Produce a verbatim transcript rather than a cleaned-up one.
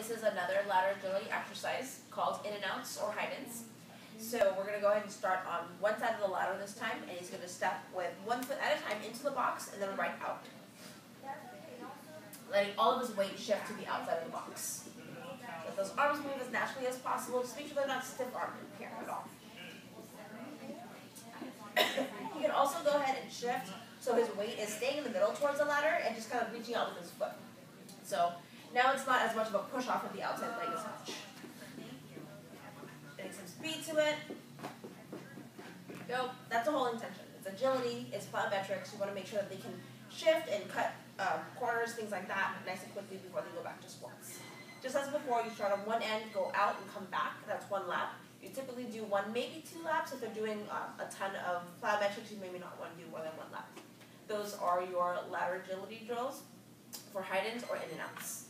This is another lateral drilling exercise called In N Outs or hide-ins. So we're going to go ahead and start on one side of the ladder this time, and he's going to step with one foot at a time into the box and then right out, letting all of his weight shift to the outside of the box. Let those arms move as naturally as possible. Just make sure they're not stiff-armed here at all. You can also go ahead and shift so his weight is staying in the middle towards the ladder and just kind of reaching out with his foot. So now it's not as much of a push off of the outside leg as much. Add some speed to it. Go. That's the whole intention. It's agility, it's plyometrics. You want to make sure that they can shift and cut uh, corners, things like that, nice and quickly before they go back to squats. Just as before, you start on one end, go out and come back. That's one lap. You typically do one, maybe two laps. If they're doing uh, a ton of plyometrics, you maybe not want to do more than one lap. Those are your ladder agility drills for hide-ins or in and outs.